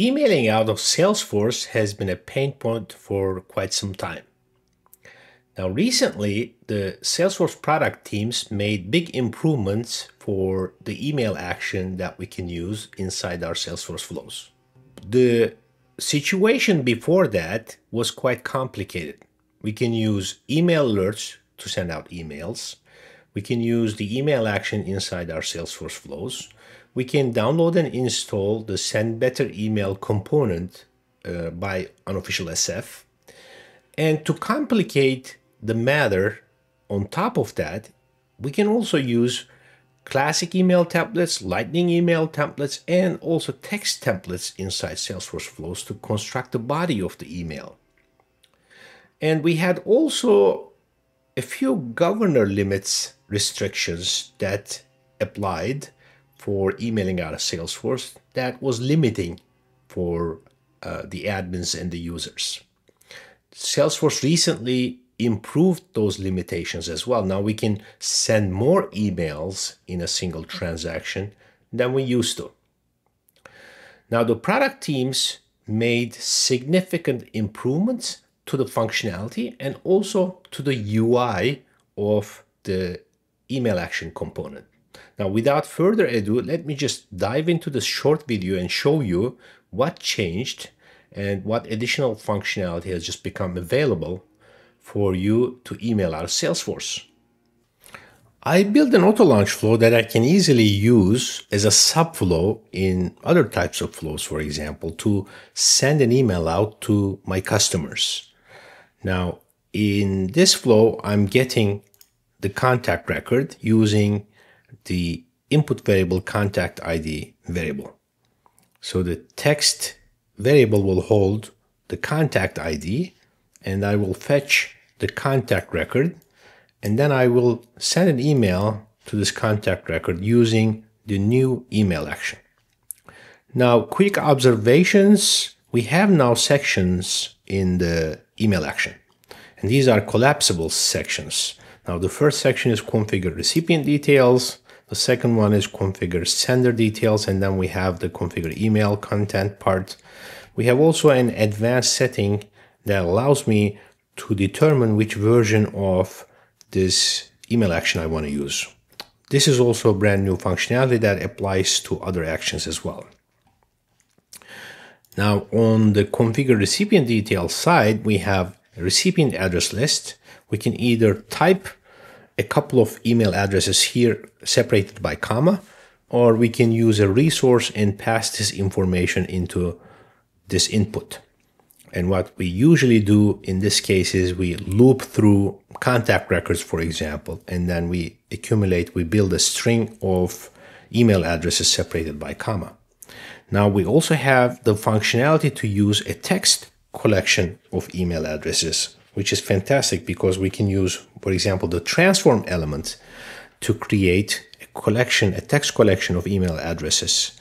Emailing out of Salesforce has been a pain point for quite some time. Now, recently, the Salesforce product teams made big improvements for the email action that we can use inside our Salesforce flows. The situation before that was quite complicated. We can use email alerts to send out emails. We can use the email action inside our Salesforce flows. We can download and install the Send Better Email component by Unofficial SF. And to complicate the matter, on top of that, we can also use classic email templates, lightning email templates, and also text templates inside Salesforce flows to construct the body of the email. And we had also a few governor limits restrictions that applied for emailing out of Salesforce that was limiting for the admins and the users. Salesforce recently improved those limitations as well. Now we can send more emails in a single transaction than we used to. Now the product teams made significant improvements to the functionality and also to the UI of the email action component. Now, without further ado, let me just dive into this short video and show you what changed and what additional functionality has just become available for you to email out of Salesforce. I built an auto launch flow that I can easily use as a subflow in other types of flows, for example, to send an email out to my customers. Now, in this flow, I'm getting the contact record using the input variable contact ID variable. So the text variable will hold the contact ID, and I will fetch the contact record, and then I will send an email to this contact record using the new email action. Now, quick observations. We have now sections in the email action, and these are collapsible sections. Now, the first section is configure recipient details. The second one is configure sender details, and then we have the configure email content part. We have also an advanced setting that allows me to determine which version of this email action I want to use. This is also brand new functionality that applies to other actions as well. Now, on the configure recipient details side, we have a recipient address list. We can either type a couple of email addresses here separated by comma, or we can use a resource and pass this information into this input. And what we usually do in this case is we loop through contact records, for example, and then we build a string of email addresses separated by comma. Now we also have the functionality to use a text collection of email addresses, which is fantastic because we can use, for example, the transform element to create a collection, a text collection of email addresses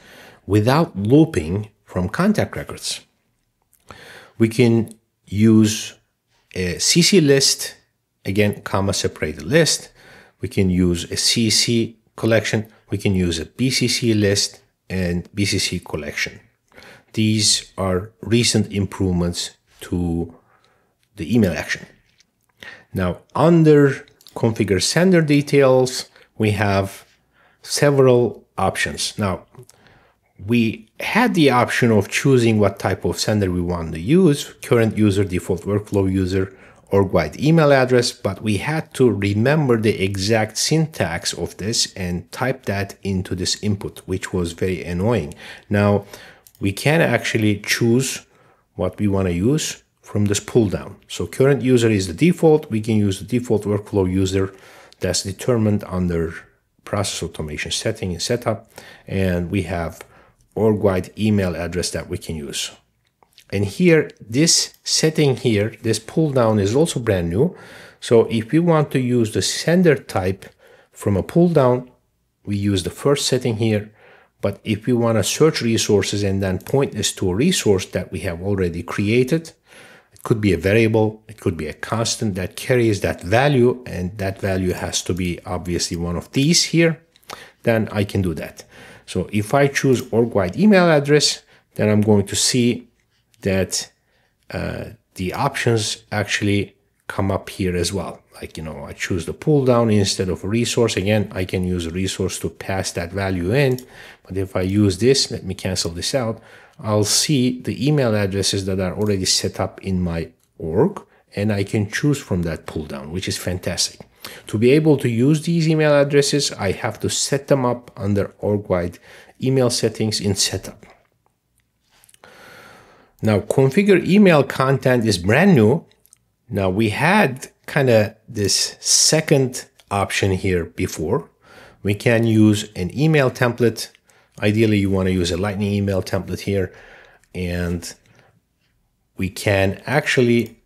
without looping from contact records. We can use a CC list, again, comma separated list. We can use a CC collection. We can use a BCC list and BCC collection. These are recent improvements to the email action. Now, under configure sender details, we have several options. Now, we had the option of choosing what type of sender we want to use, current user, default workflow user, or org-wide email address, but we had to remember the exact syntax of this and type that into this input, which was very annoying. Now, we can actually choose what we want to use from this pull down. So current user is the default. We can use the default workflow user that's determined under process automation setting and setup. And we have org-wide email address that we can use. And here, this setting here, this pull down is also brand new. So if we want to use the sender type from a pull down, we use the first setting here. But if we want to search resources and then point this to a resource that we have already created, could be a variable, it could be a constant that carries that value, and that value has to be obviously one of these here, then I can do that. So if I choose org-wide email address, then I'm going to see that the options actually come up here as well. Like, you know, I choose the pull down instead of a resource. Again, I can use a resource to pass that value in. But if I use this, let me cancel this out. I'll see the email addresses that are already set up in my org, and I can choose from that pull down, which is fantastic. To be able to use these email addresses, I have to set them up under org-wide email settings in setup. Now, configure email content is brand new. Now, we had kind of this second option here before. We can use an email template. Ideally, you want to use a lightning email template here, and we can actually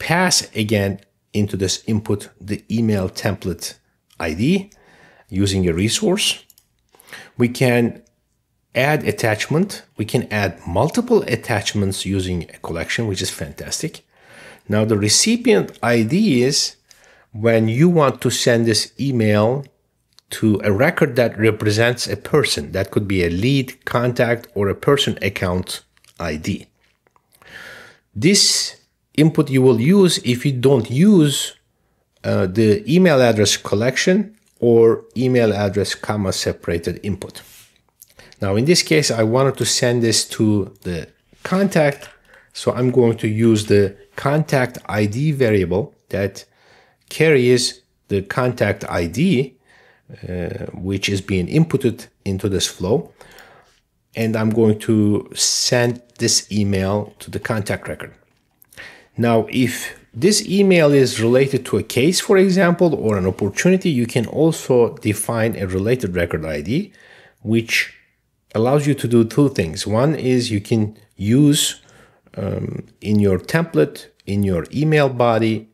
pass again into this input the email template ID using a resource. We can add attachment. We can add multiple attachments using a collection, which is fantastic. Now, the recipient ID is when you want to send this email to a record that represents a person. That could be a lead, contact, or a person account ID. This input you will use if you don't use the email address collection or email address comma separated input. Now, in this case, I wanted to send this to the contact, so I'm going to use the contact ID variable that carries the contact ID, which is being inputted into this flow. And I'm going to send this email to the contact record. Now, if this email is related to a case, for example, or an opportunity, you can also define a related record ID, which allows you to do two things. One is you can use in your template, in your email body,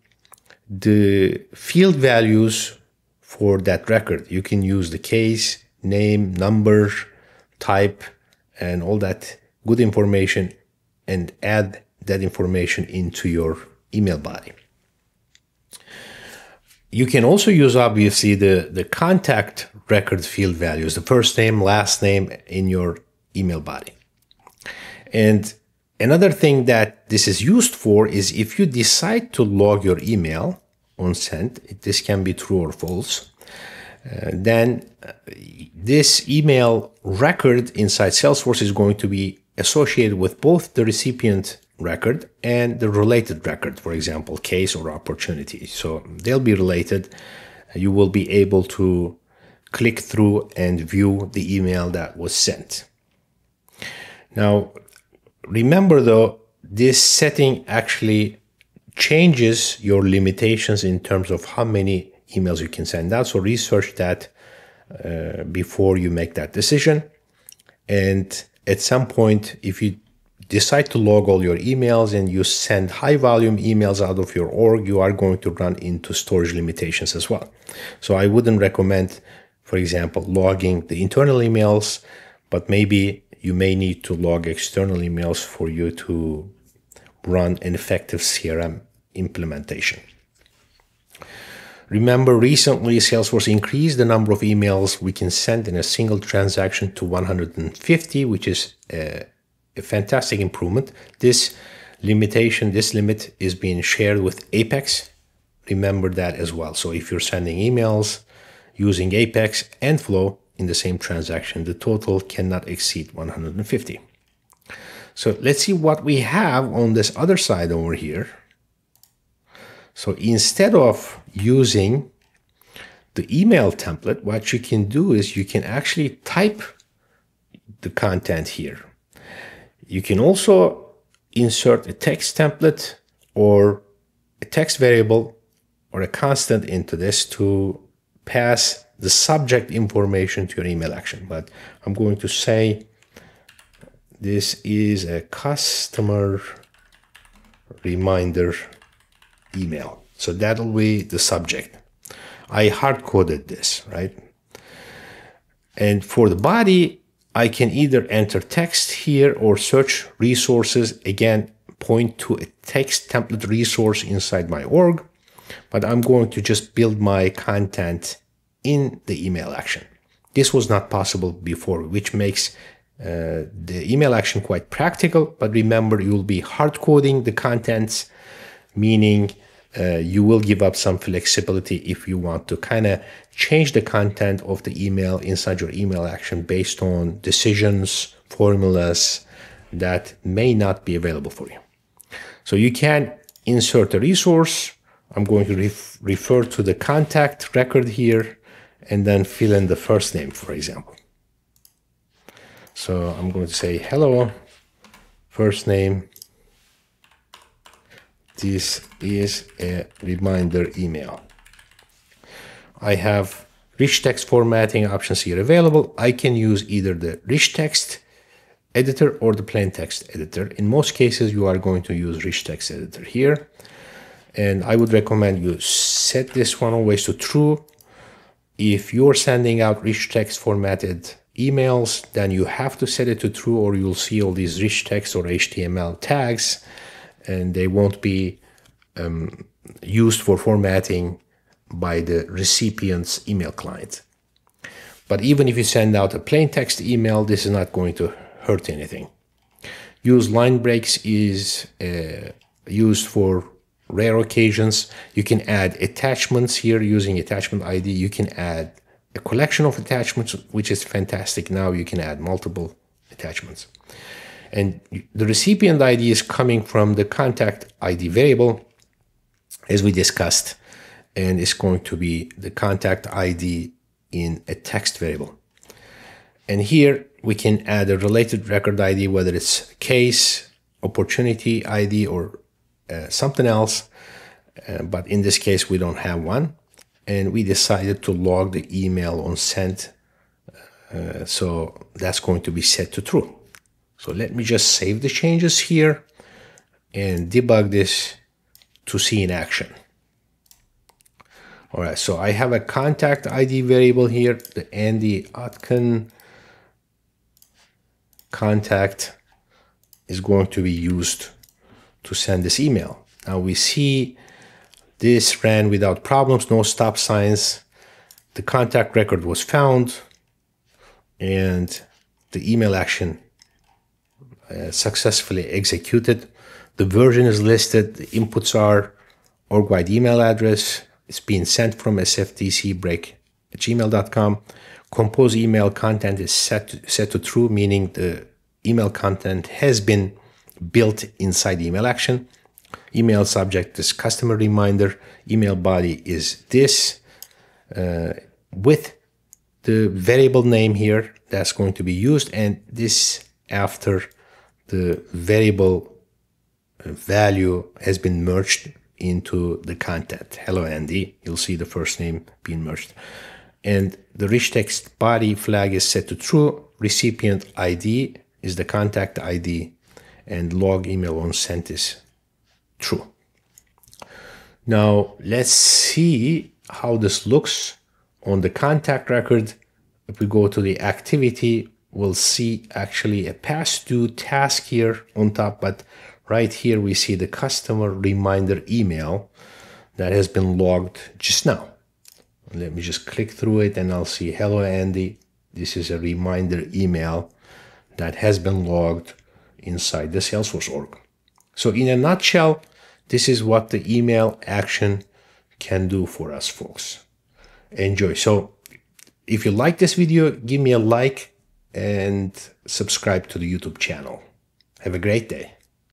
the field values for that record. You can use the case, name, number, type, and all that good information, and add that information into your email body. You can also use, obviously, the contact record field values, the first name, last name in your email body. And another thing that this is used for is if you decide to log your email on send, this can be true or false, then this email record inside Salesforce is going to be associated with both the recipient record and the related record, for example, case or opportunity. So they'll be related. You will be able to click through and view the email that was sent. Now, remember though, this setting actually changes your limitations in terms of how many emails you can send out. So research that before you make that decision. And at some point, if you decide to log all your emails and you send high volume emails out of your org, you are going to run into storage limitations as well. So I wouldn't recommend, for example, logging the internal emails, but maybe you may need to log external emails for you to run an effective CRM implementation. Remember, recently Salesforce increased the number of emails we can send in a single transaction to 150, which is a fantastic improvement. This limitation, this limit is being shared with Apex. Remember that as well. So if you're sending emails using Apex and Flow in the same transaction, the total cannot exceed 150. So let's see what we have on this other side over here. So instead of using the email template, what you can do is you can actually type the content here. You can also insert a text template or a text variable or a constant into this to pass the subject information to your email action. But I'm going to say this is a customer reminder email. So that'll be the subject. I hard-coded this, right? And for the body, I can either enter text here or search resources. Again, point to a text template resource inside my org, but I'm going to just build my content in the email action. This was not possible before, which makes the email action quite practical, but remember, you'll be hard coding the contents, meaning you will give up some flexibility if you want to kind of change the content of the email inside your email action based on decisions, formulas that may not be available for you. So you can insert a resource. I'm going to refer to the contact record here and then fill in the first name, for example. So I'm going to say, hello, first name. This is a reminder email. I have rich text formatting options here available. I can use either the rich text editor or the plain text editor. In most cases, you are going to use rich text editor here. And I would recommend you set this one always to true. If you're sending out rich text formatted emails, then you have to set it to true, or you'll see all these rich text or HTML tags, and they won't be used for formatting by the recipient's email client. But even if you send out a plain text email, this is not going to hurt anything. Use line breaks is used for rare occasions. You can add attachments here using attachment ID. You can add a collection of attachments, which is fantastic. Now you can add multiple attachments. And the recipient ID is coming from the contact ID variable, as we discussed, and it's going to be the contact ID in a text variable. And here we can add a related record ID, whether it's case, opportunity ID, or something else. But in this case, we don't have one. And we decided to log the email on sent. So that's going to be set to true. So let me just save the changes here and debug this to see in action. All right, so I have a contact ID variable here, the Andy Atkin contact is going to be used to send this email. Now we see this ran without problems, no stop signs. The contact record was found and the email action successfully executed. The version is listed. The inputs are org-wide email address. It's being sent from sfdcbreak@gmail.com. Compose email content is set to true, meaning the email content has been built inside email action. Email subject is customer reminder. Email body is this with the variable name here that's going to be used, and this after the variable value has been merged into the content. Hello, Andy. You'll see the first name being merged. And the rich text body flag is set to true. Recipient ID is the contact ID, and log email on sent is true. Now let's see how this looks on the contact record. If we go to the activity, we'll see actually a past due task here on top, but right here we see the customer reminder email that has been logged just now. Let me just click through it and I'll see, hello, Andy. This is a reminder email that has been logged inside the Salesforce org. So in a nutshell, this is what the email action can do for us, folks. Enjoy. So if you like this video, give me a like and subscribe to the YouTube channel. Have a great day.